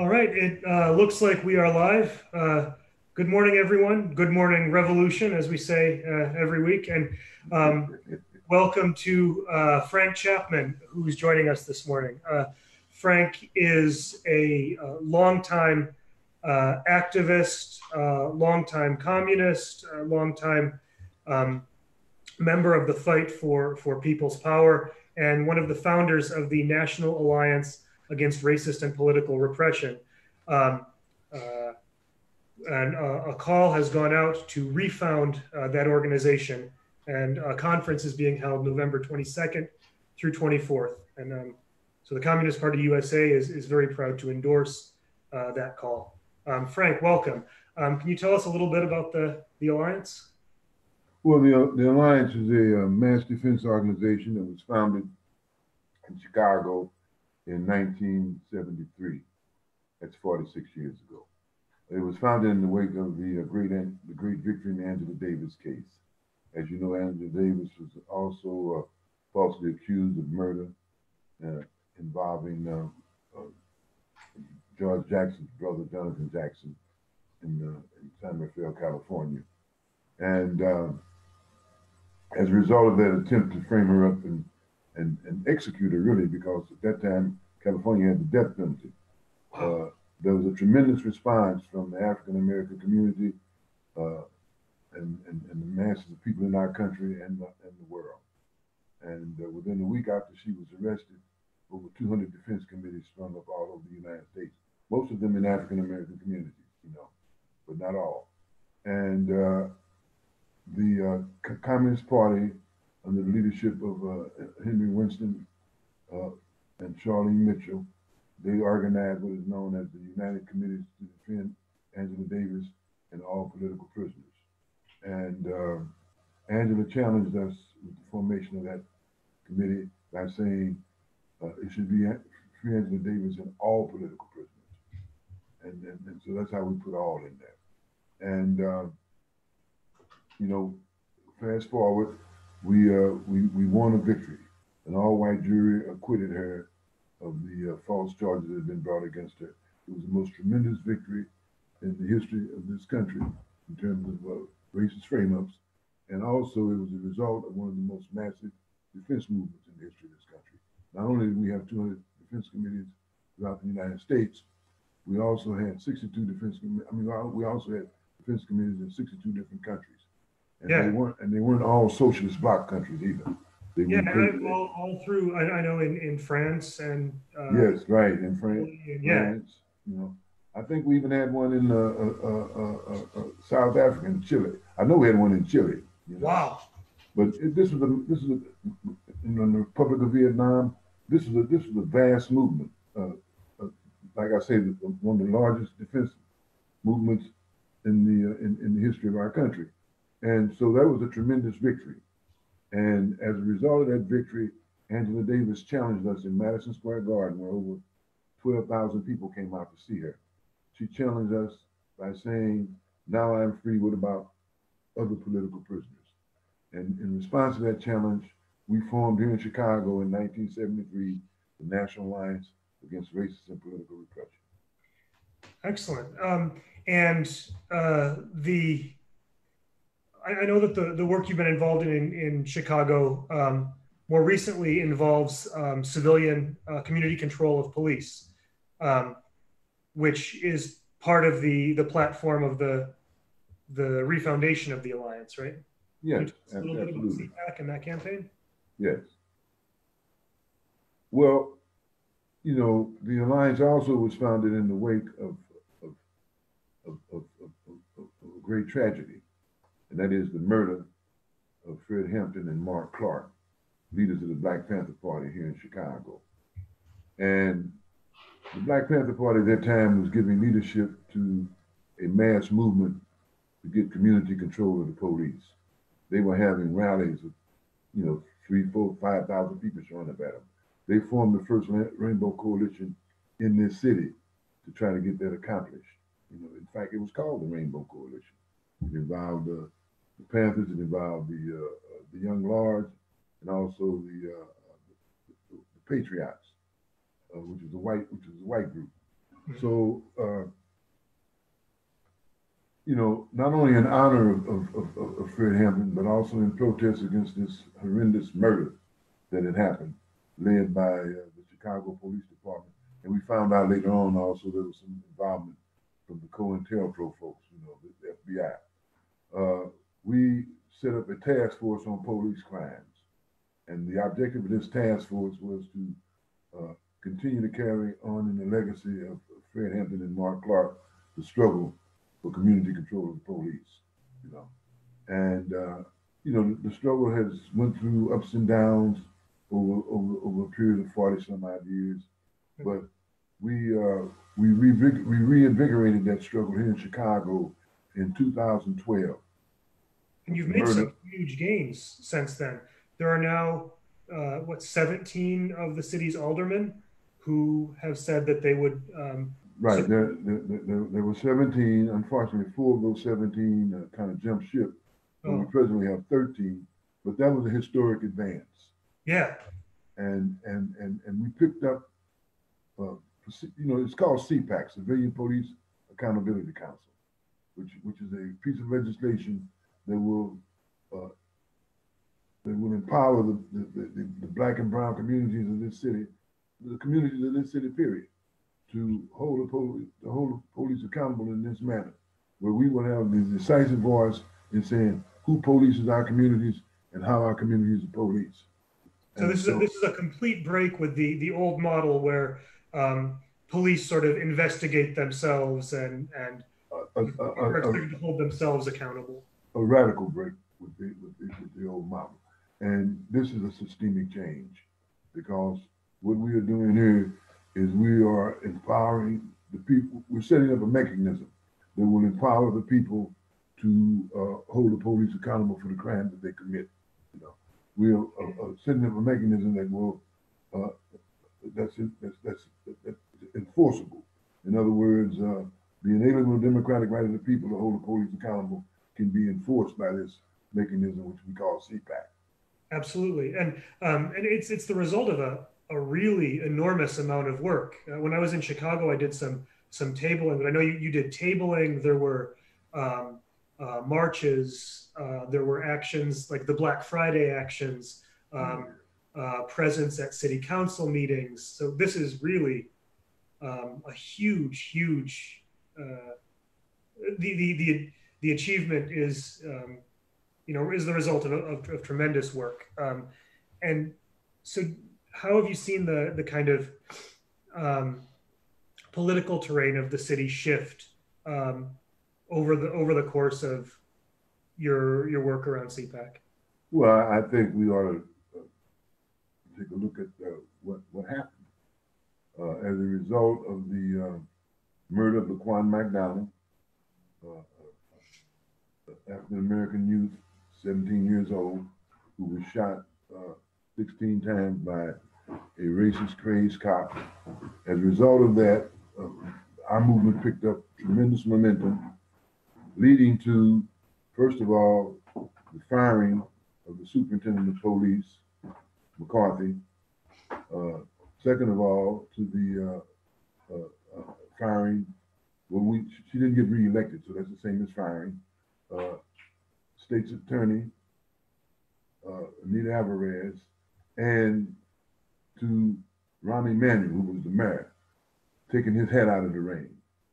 All right, it looks like we are live. Good morning, everyone. Good morning, Revolution, as we say every week. And welcome to Frank Chapman, who's joining us this morning. Frank is a longtime activist, longtime communist, longtime member of the fight for people's power, and one of the founders of the National Alliance Against Racist and Political Repression. And a call has gone out to refound that organization, and a conference is being held November 22nd through 24th. And so the Communist Party USA is very proud to endorse that call. Frank, welcome. Can you tell us a little bit about the Alliance? Well, the Alliance is a mass defense organization that was founded in Chicago in 1973. That's 46 years ago. It was founded in the wake of the great victory in the Angela Davis case. As you know, Angela Davis was also falsely accused of murder involving George Jackson's brother, Jonathan Jackson, in San Rafael, California. And as a result of that attempt to frame her up and execute her, really, because at that time, California had the death penalty. There was a tremendous response from the African-American community and the masses of people in our country and the world. And within a week after she was arrested, over 200 defense committees sprung up all over the United States, most of them in African-American communities, you know, but not all. And the Communist Party, under the leadership of Henry Winston and Charlene Mitchell, they organized what is known as the United Committees to Defend Angela Davis and All Political Prisoners. And Angela challenged us with the formation of that committee by saying it should be free Angela Davis and all political prisoners. And so that's how we put all in there. And, you know, fast forward, we won a victory. An all-white jury acquitted her of the false charges that had been brought against her. It was the most tremendous victory in the history of this country in terms of racist frame-ups. And also it was the result of one of the most massive defense movements in the history of this country. Not only did we have 200 defense committees throughout the United States, we also had 62 defense committees. I mean, we also had defense committees in 62 different countries. And, yeah. they weren't all socialist bloc countries either. They yeah, and all through, I know in France and... yes, right, in France. Yeah. France, you know, I think we even had one in South Africa and Chile. I know we had one in Chile. You know? Wow. But in the Republic of Vietnam, this was a vast movement. Like I say, one of the largest defense movements in the history of our country. And so that was a tremendous victory. And as a result of that victory, Angela Davis challenged us in Madison Square Garden, where over 12,000 people came out to see her. She challenged us by saying, "Now I'm free, what about other political prisoners?" And in response to that challenge, we formed here in Chicago in 1973, the National Alliance Against Racist and Political Repression. Excellent. I know that the work you've been involved in Chicago more recently involves civilian community control of police, which is part of the platform of the refoundation of the Alliance, right? Yes, absolutely. Can you tell us a little bit about CPAC and that campaign? Yes. Well, you know, the Alliance also was founded in the wake of a great tragedy. And that is the murder of Fred Hampton and Mark Clark, leaders of the Black Panther Party here in Chicago. And the Black Panther Party at that time was giving leadership to a mass movement to get community control of the police. They were having rallies with, you know, 3, 4, 5,000 people showing up at them. They formed the first Rainbow Coalition in this city to try to get that accomplished. You know, in fact, it was called the Rainbow Coalition. It involved the Panthers, it involved the Young Lords, and also the Patriots, which is a white group. So, you know, not only in honor of Fred Hampton, but also in protest against this horrendous murder that had happened, led by the Chicago Police Department. And we found out later on also there was some involvement from the COINTELPRO folks, you know, the FBI. We set up a task force on police crimes. And the objective of this task force was to continue to carry on in the legacy of Fred Hampton and Mark Clark, the struggle for community control of the police, you know. And, you know, the struggle has went through ups and downs over a period of 40 some odd years. But we reinvigorated that struggle here in Chicago in 2012. And you've made some huge gains since then. There are now, 17 of the city's aldermen who have said that they would. Right, there were 17. Unfortunately, 4 of those 17 kind of jumped ship. Oh. We presently have 13, but that was a historic advance. Yeah. And we picked up, you know, it's called CPAC, Civilian Police Accountability Council, which is a piece of legislation that will. That will empower the black and brown communities of this city, the communities of this city, period, to hold the police accountable in this manner, where we will have the decisive voice in saying who polices our communities and how our communities are policed. So this is a complete break with the old model where police sort of investigate themselves and are expected to hold themselves accountable. A radical break with the old model. And this is a systemic change, because what we are doing here is we are empowering the people. We're setting up a mechanism that will empower the people to hold the police accountable for the crime that they commit. You know, we are setting up a mechanism that will that's enforceable. In other words, the inalienable democratic right of the people to hold the police accountable can be enforced by this mechanism, which we call CPAC. Absolutely, and it's the result of a really enormous amount of work. When I was in Chicago, I did some tabling, but I know you did tabling. There were marches. There were actions like the Black Friday actions, presence at city council meetings. So this is really a huge. The achievement is. You know, is the result of tremendous work. And so how have you seen the kind of political terrain of the city shift over the course of your work around CPAC? Well, I think we ought to take a look at what happened as a result of the murder of Laquan McDonald, African-American youth, 17 years old, who was shot 16 times by a racist, crazed cop. As a result of that, our movement picked up tremendous momentum, leading to, first of all, the firing of the superintendent of police, McCarthy. Second of all, to the firing. Well, she didn't get reelected, so that's the same as firing. State's attorney, Anita Alvarez, and to Rahm Emanuel, who was the mayor, taking his head out of the rain.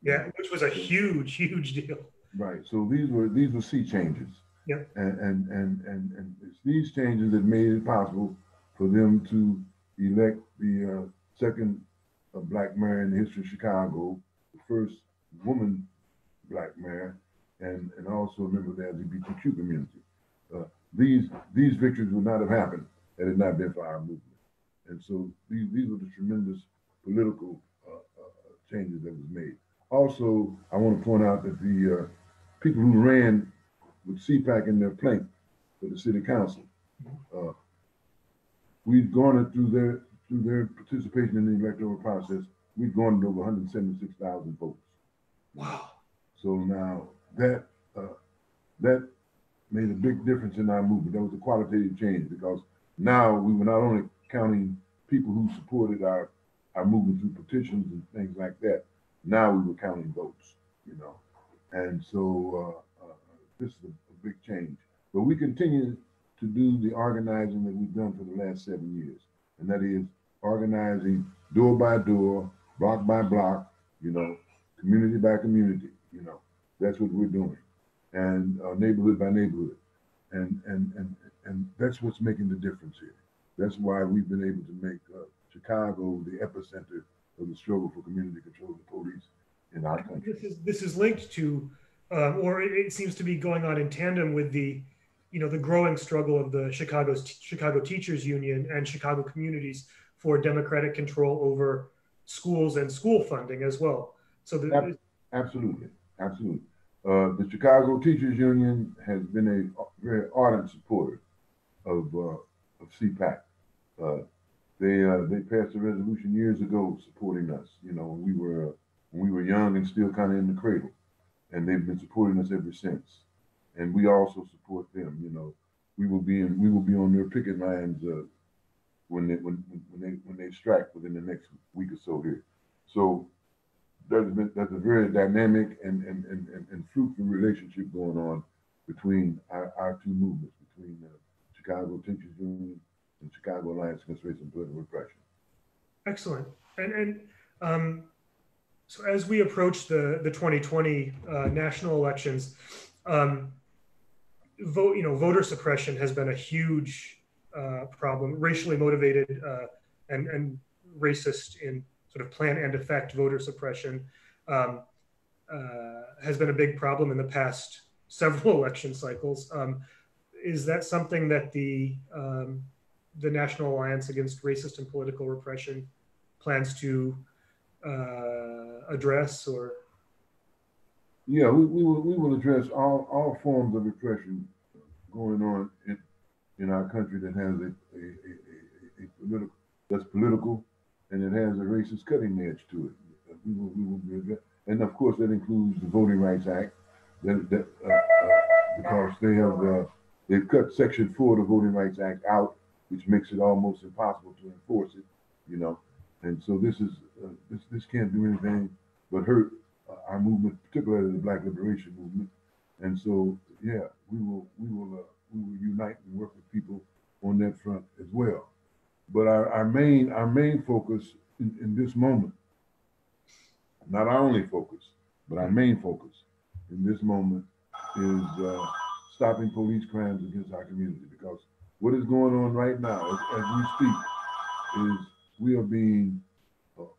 Yeah, which was a huge deal. Right. So these were sea changes. Yeah. And it's these changes that made it possible for them to elect the second black mayor in the history of Chicago, the first woman black mayor, and also a member of the LGBTQ community. These victories would not have happened had it not been for our movement. And so these were the tremendous political changes that was made. Also, I want to point out that the people who ran with CPAC in their plank for the city council, we've garnered through their participation in the electoral process, we've garnered over 176,000 votes. Wow. So now, that made a big difference in our movement. That was a qualitative change, because now we were not only counting people who supported our movement through petitions and things like that, Now we were counting votes, you know. And so this is a big change. But we continue to do the organizing that we've done for the last 7 years. And that is organizing door by door, block by block, you know, community by community, you know. That's what we're doing. And neighborhood by neighborhood. And that's what's making the difference here. That's why we've been able to make Chicago the epicenter of the struggle for community control of the police in our country. This is linked to, or it seems to be going on in tandem with the, you know, the growing struggle of the Chicago Teachers Union and Chicago communities for democratic control over schools and school funding as well. So absolutely, absolutely. The Chicago Teachers Union has been a very ardent supporter of CPAC. They passed a resolution years ago supporting us. You know, when we were young and still kind of in the cradle, and they've been supporting us ever since. And we also support them. You know, we will be on their picket lines when they strike within the next week or so here. So that's a very dynamic and fruitful relationship going on between our two movements, between the Chicago Teachers Union and Chicago Alliance Against Racism and Political Repression. Excellent. And so as we approach the 2020 national elections, voter suppression has been a huge problem. Racially motivated and racist in sort of plan and effect voter suppression has been a big problem in the past several election cycles. Is that something that the National Alliance Against Racist and Political Repression plans to address? Or yeah, we will address all forms of repression going on in our country that has a political, that's political, and it has a racist cutting edge to it. We will, and of course that includes the Voting Rights Act, because they've cut Section 4 of the Voting Rights Act out, which makes it almost impossible to enforce it, you know. And so this can't do anything but hurt our movement, particularly the Black Liberation Movement. And so, yeah, we will unite and work with people on that front as well. But our main focus in this moment, not our only focus, but our main focus in this moment is stopping police crimes against our community, because what is going on right now, as we speak, is we are being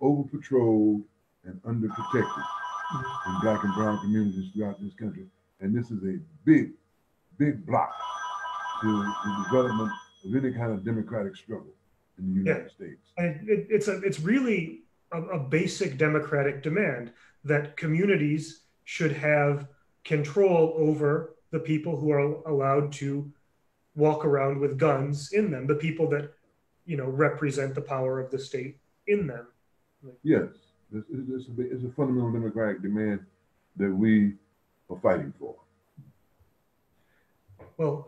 over-patrolled and under-protected in Black and brown communities throughout this country. And this is a big, big block to the development of any kind of democratic struggle in the United States. And it's really a basic democratic demand that communities should have control over the people who are allowed to walk around with guns in them, the people that, you know, represent the power of the state in them. Yes, it's a fundamental democratic demand that we are fighting for. Well,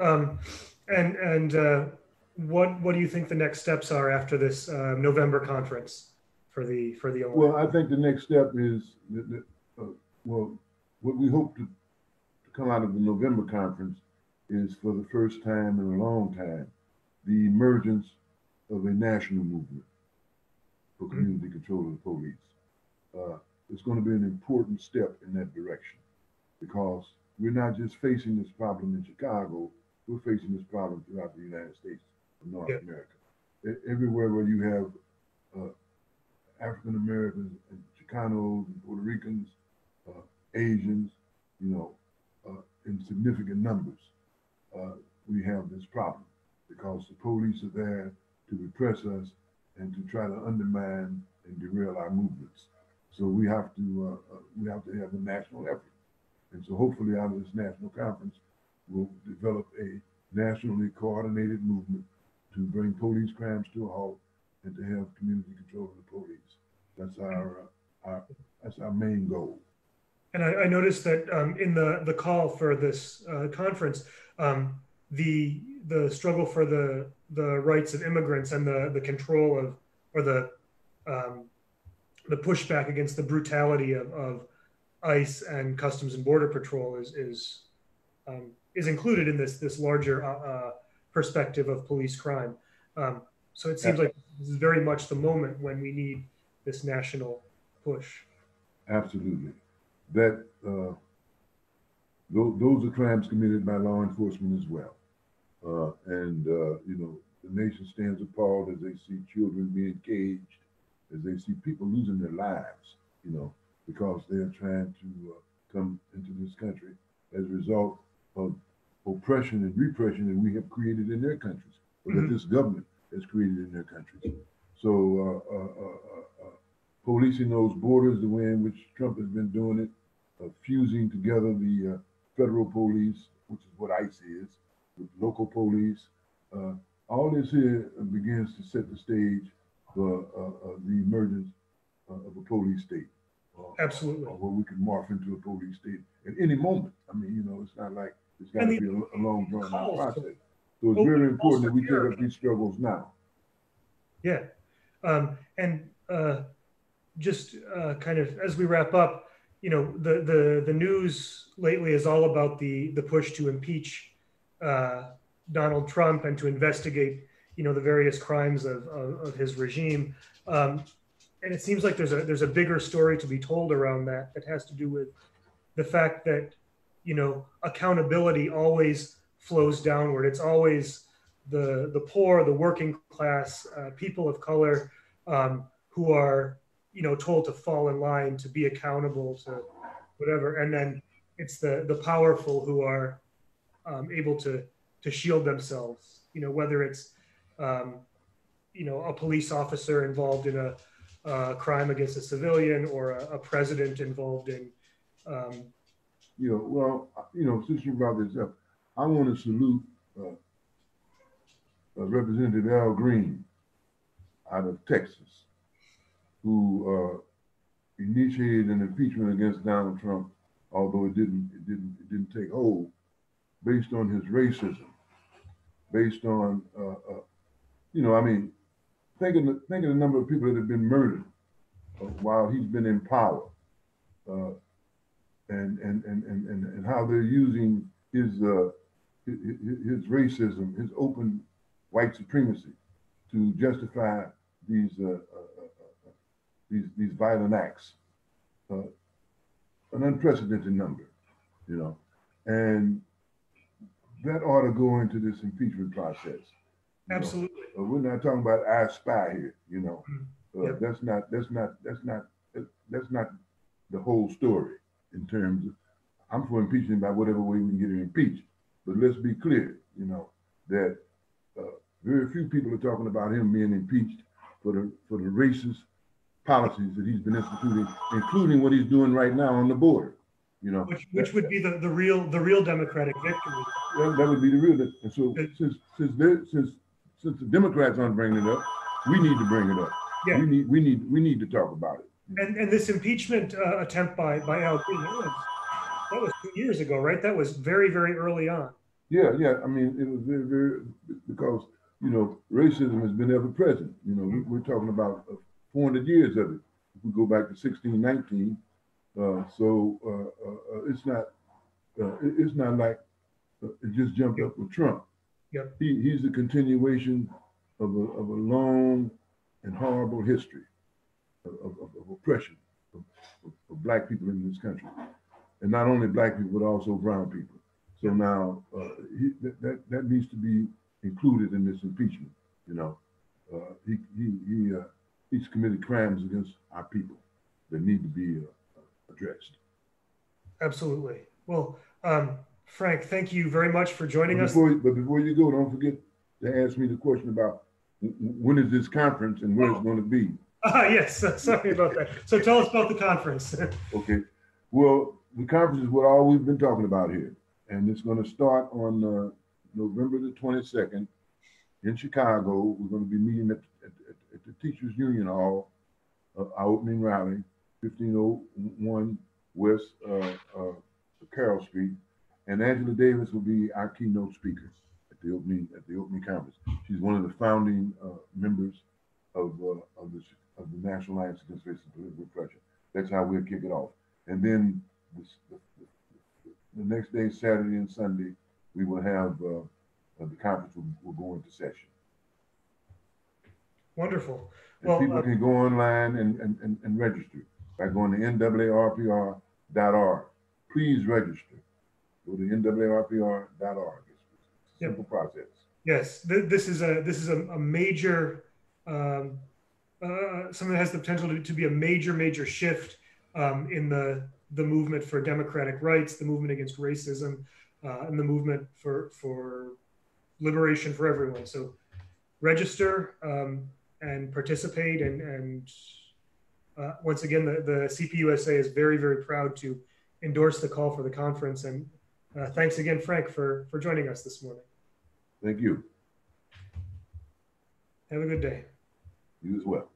what do you think the next steps are after this November conference for the election? Well, I think the next step is what we hope to come out of the November conference is, for the first time in a long time, the emergence of a national movement for community control of the police. It's going to be an important step in that direction, because we're not just facing this problem in Chicago, we're facing this problem throughout the United States of North America. Everywhere where you have African Americans and Chicanos and Puerto Ricans, Asians, you know, in significant numbers, we have this problem because the police are there to repress us and to try to undermine and derail our movements. So we have to have a national effort. And so hopefully out of this national conference, we'll develop a nationally coordinated movement to bring police crimes to a halt and to have community control of the police. That's our main goal. And I noticed that in the call for this conference, the struggle for the rights of immigrants and the control of, or the the pushback against the brutality of ICE and Customs and Border Patrol is included in this larger perspective of police crime. So it seems like this is very much the moment when we need this national push. Absolutely. That those are crimes committed by law enforcement as well. The nation stands appalled as they see children being caged, as they see people losing their lives, because they're trying to come into this country as a result of oppression and repression that we have created in their countries, or that this government has created in their countries. So policing those borders, the way in which Trump has been doing it, fusing together the federal police, which is what ICE is, with local police, all this here begins to set the stage for the emergence of a police state. Absolutely. Where we can morph into a police state at any moment. I mean, it's not like it's got to be a long drawn out process. So it's really important that we take up these struggles now. Yeah. Kind of as we wrap up, the news lately is all about the push to impeach Donald Trump and to investigate, the various crimes of his regime. And it seems like there's a bigger story to be told around that has to do with the fact that, accountability always flows downward. It's always the poor, the working class, people of color who are, told to fall in line, to be accountable, to whatever. And then it's the powerful who are able to shield themselves, whether it's, a police officer involved in a crime against a civilian, or a president involved in. Since you brought this up, I want to salute Representative Al Green out of Texas, who initiated an impeachment against Donald Trump, although it didn't take hold, based on his racism, based on Think of the number of people that have been murdered while he's been in power, and how they're using his racism, his open white supremacy, to justify these violent acts, an unprecedented number, and that ought to go into this impeachment process. Absolutely. We're not talking about I Spy here, Yep. That's not the whole story in terms of, I'm for impeaching by whatever way we can get it impeached. But let's be clear, that very few people are talking about him being impeached for the racist policies that he's been instituting, including what he's doing right now on the border. Which would be the real democratic victory. That would be the real. And so since the Democrats aren't bringing it up, we need to bring it up. Yeah. We need to talk about it. And this impeachment attempt by Al Green, that was 2 years ago, right? That was very, very early on. Yeah. I mean, it was very, very, because racism has been ever present. We're talking about 400 years of it. If we go back to 1619. It's not like it just jumped up with Trump. Yep. He's the continuation of a long and horrible history of oppression of black people in this country, and not only black people but also brown people. So now that needs to be included in this impeachment. He's committed crimes against our people that need to be addressed. Absolutely. Well, Frank, thank you very much for joining us. But before you go, don't forget to ask me the question about when is this conference and where it's going to be. Yes, sorry about that. So tell us about the conference. Okay. Well, the conference is what all we've been talking about here. And it's going to start on November the 22nd in Chicago. We're going to be meeting at the Teachers Union Hall, our opening rally. 1501 West Carroll Street, and Angela Davis will be our keynote speaker at the opening conference. She's one of the founding members of the National Alliance Against Racist and Political Repression. That's how we'll kick it off. And then the next day, Saturday and Sunday, we will have the conference will go into session. Wonderful. Well, and people can go online and register by going to nwrpr.org. Please register. Go to nwrpr.org. It's a simple process. Yes, this is a major something that has the potential to be a major shift in the movement for democratic rights, the movement against racism, and the movement for liberation for everyone. So register and participate. And once again, the CPUSA is very proud to endorse the call for the conference. And thanks again, Frank, for joining us this morning. Thank you. Have a good day. You as well.